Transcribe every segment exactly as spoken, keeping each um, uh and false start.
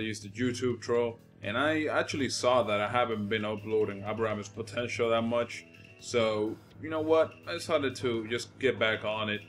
gotta use the YouTube troll. And I actually saw that I haven't been uploading Abraham's potential that much. So, you know what? I decided to just get back on it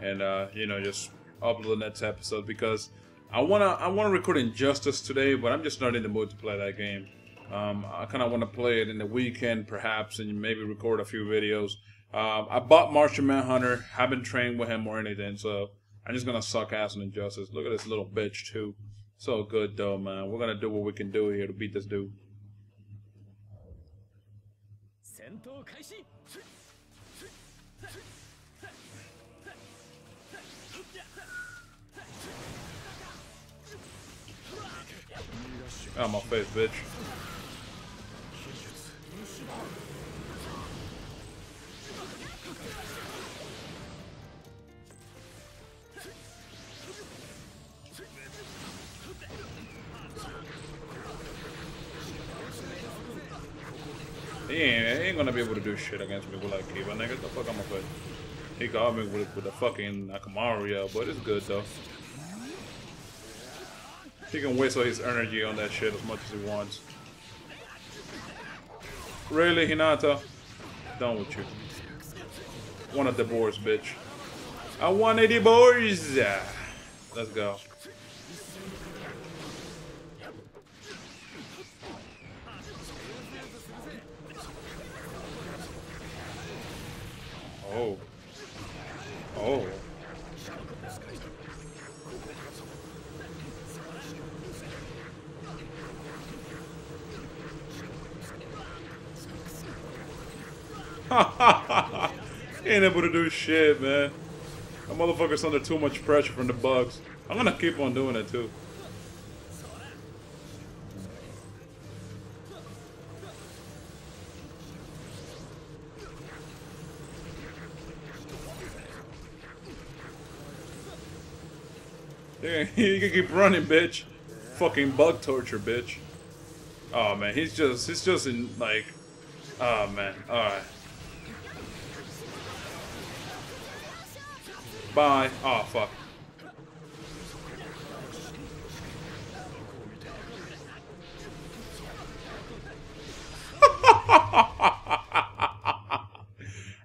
and, uh, you know, just upload the next episode because I wanna, I wanna record Injustice today, but I'm just not in the mood to play that game. Um, I kinda wanna play it in the weekend perhaps and maybe record a few videos. Um, I bought Martian Manhunter, haven't trained with him or anything, so I'm just gonna suck ass on Injustice. Look at this little bitch too. So good though, man. We're gonna do what we can do here to beat this dude. Out of my face, bitch. He ain't, he ain't gonna be able to do shit against people like Kiva, nigga. The fuck I'm gonna put? He got me with, with the fucking Akamario, but it's good though. He can waste all his energy on that shit as much as he wants. Really, Hinata? Done with you. One of the boars, bitch. I wanted the boars! Let's go. Oh. Oh. He ain't able to do shit, man. That motherfucker's under too much pressure from the bugs. I'm gonna keep on doing it too. You can keep running, bitch. Fucking bug torture, bitch. Oh man, he's just he's just in like, oh man, alright. Bye. Oh fuck.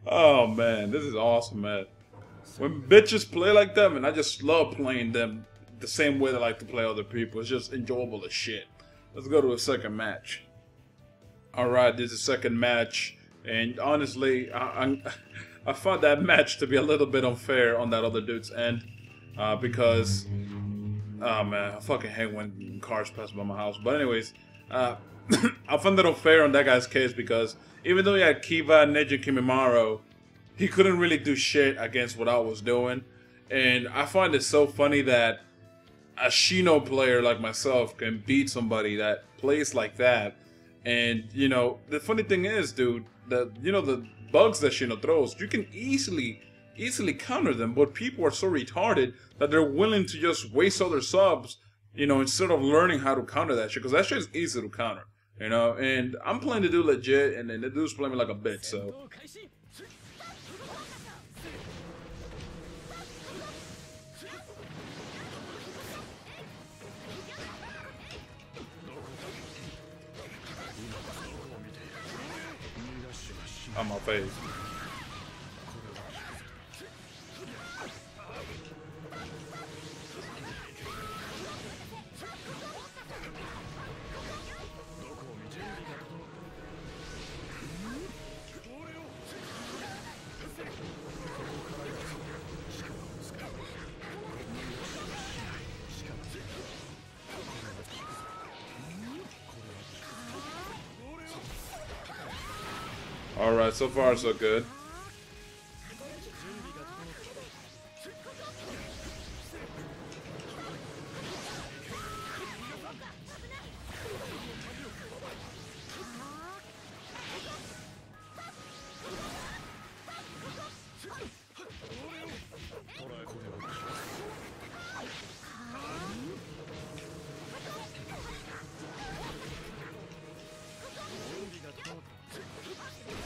Oh man, this is awesome, man. When bitches play like them, and I just love playing them the same way they like to play other people. It's just enjoyable as shit. Let's go to a second match. Alright, this is the second match. And honestly, I, I, I found that match to be a little bit unfair on that other dude's end. Uh, because, oh man, I fucking hate when cars pass by my house. But anyways, uh, I found it unfair on that guy's case because even though he had Kiva, Neji, Kimimaro, he couldn't really do shit against what I was doing. And I find it so funny that a Shino player like myself can beat somebody that plays like that. And, you know, the funny thing is, dude, the, you know, the bugs that Shino throws, you can easily, easily counter them. But people are so retarded that they're willing to just waste other subs, you know, instead of learning how to counter that shit. Because that shit is easy to counter, you know. And I'm playing the dude legit, and then the dude's playing me like a bitch, so... On my face. Alright, so far so good.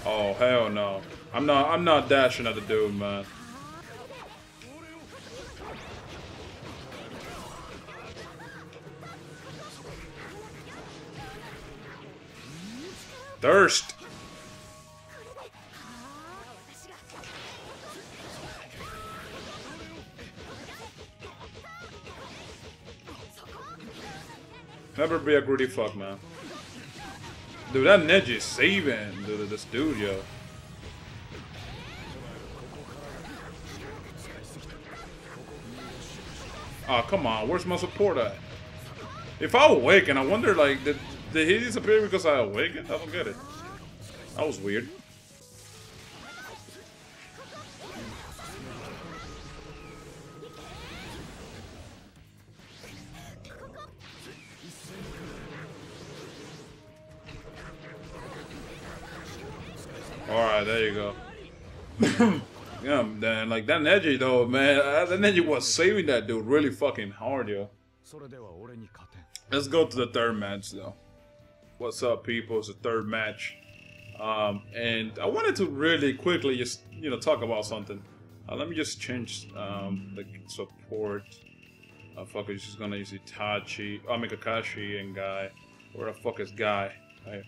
Oh hell no! I'm not. I'm not dashing at the dude, man. Thirst! Never be a greedy fuck, man. Dude, that Neji is saving, dude, this dude, yo. Oh, come on, where's my support at? If I awaken, I wonder, like, did, did he disappear because I awakened? I don't get it. That was weird. Alright, there you go. Yeah, man, like that Neji though, man, that Neji was saving that dude really fucking hard, yo. Let's go to the third match though. What's up, people? It's the third match. Um, and I wanted to really quickly just, you know, talk about something. Uh, let me just change um, the support. Uh, fuck, I'm just gonna use Itachi, I mean Kakashi and Guy. Where the fuck is Guy? Right.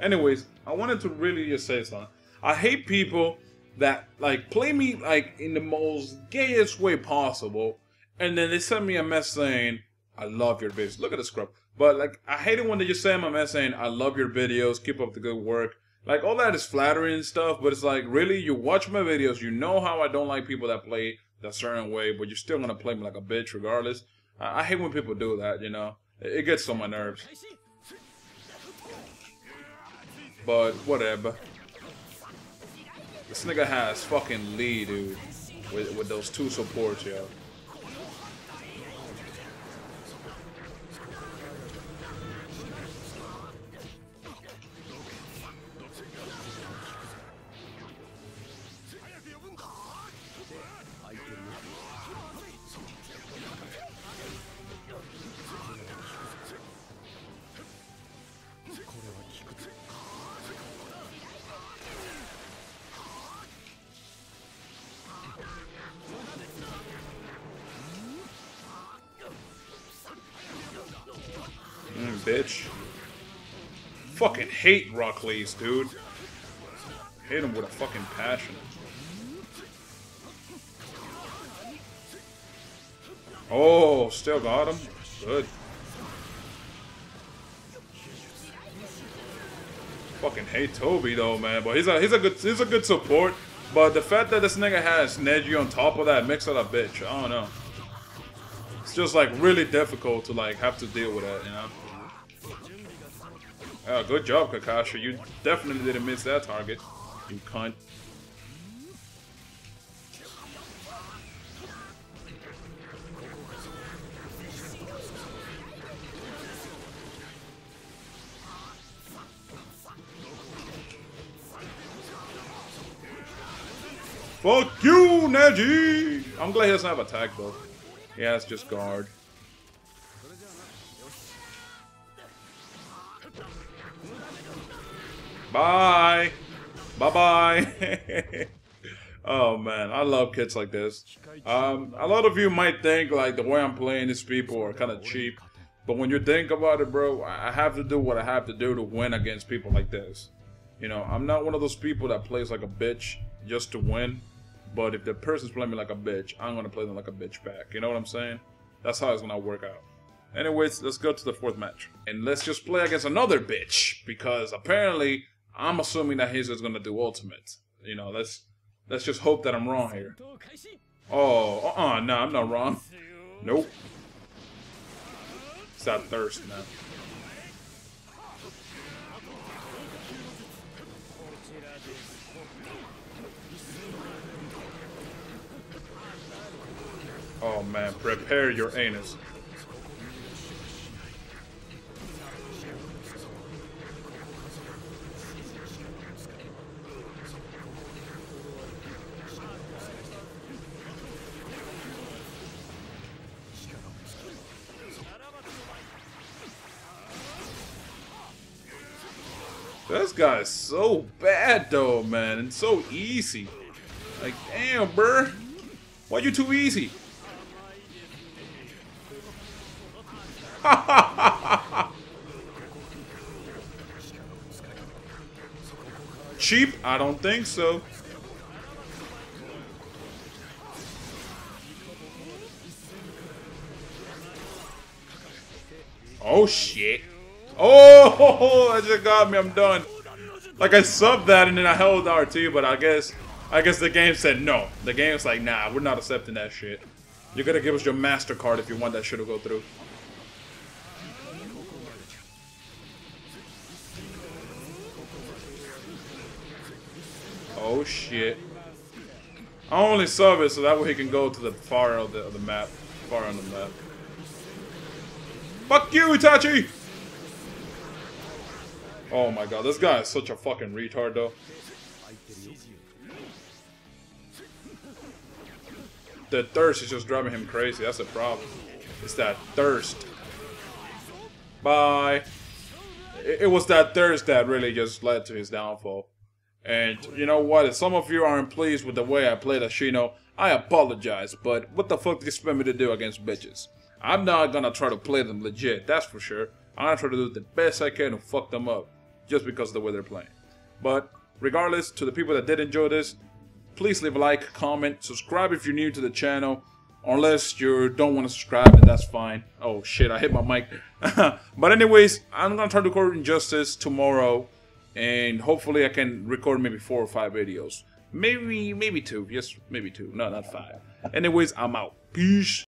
Anyways, I wanted to really just say something. I hate people that like play me like in the most gayest way possible, and then they send me a message saying, "I love your videos." Look at the scrub. But like, I hate it when they just send me a message saying, "I love your videos. Keep up the good work." Like, all that is flattering and stuff, but it's like, really, you watch my videos, you know how I don't like people that play that certain way, but you're still gonna play me like a bitch regardless. I, I hate when people do that. You know, it, it gets on my nerves. But whatever. This nigga has fucking Lee, dude, with, with those two supports, yo. Bitch. Fucking hate Rockley's, dude. Hate him with a fucking passion. Oh, still got him. Good. Fucking hate Toby though, man. But he's a he's a good he's a good support. But the fact that this nigga has Neji on top of that makes it a bitch. I don't know. It's just like really difficult to like have to deal with that, you know. Uh, good job, Kakashi. You definitely didn't miss that target, you cunt. Fuck you, Neji! I'm glad he doesn't have attack, though. Yeah, it's just guard. Bye. Bye-bye. Oh, man. I love kids like this. Um, a lot of you might think, like, the way I'm playing these people are kind of cheap. But when you think about it, bro, I have to do what I have to do to win against people like this. You know, I'm not one of those people that plays like a bitch just to win. But if the person's playing me like a bitch, I'm going to play them like a bitch back. You know what I'm saying? That's how it's going to work out. Anyways, let's go to the fourth match. And let's just play against another bitch. Because apparently... I'm assuming that he's just gonna do ultimate. You know, let's let's just hope that I'm wrong here. Oh, uh-uh, no, I'm not wrong. Nope. It's that thirst, man. Oh man, prepare your anus. This guy is so bad though, man, and so easy. Like, damn, bruh. Why you too easy? cheap? I don't think so. Oh shit. Oh, that just got me. I'm done. Like, I subbed that and then I held R T, but I guess I guess the game said no. The game's like, nah, we're not accepting that shit. You're gonna give us your MasterCard if you want that shit to go through. Oh shit. I only sub it so that way he can go to the far end of the, of the map. Far end of the map. Fuck you, Itachi! Oh my god, this guy is such a fucking retard though. The thirst is just driving him crazy, that's a problem. It's that thirst. Bye. It, it was that thirst that really just led to his downfall. And you know what, if some of you aren't pleased with the way I played Shino, I apologize, but what the fuck do you expect me to do against bitches? I'm not gonna try to play them legit, that's for sure. I'm gonna try to do the best I can to fuck them up, just because of the way they're playing. But regardless, to the people that did enjoy this, please leave a like, comment, subscribe if you're new to the channel. Unless you don't want to subscribe, then that's fine. Oh shit, I hit my mic. But anyways, I'm gonna try to record Injustice tomorrow, and hopefully I can record maybe four or five videos. Maybe, maybe two. Yes, maybe two. No, not five. Anyways, I'm out. Peace.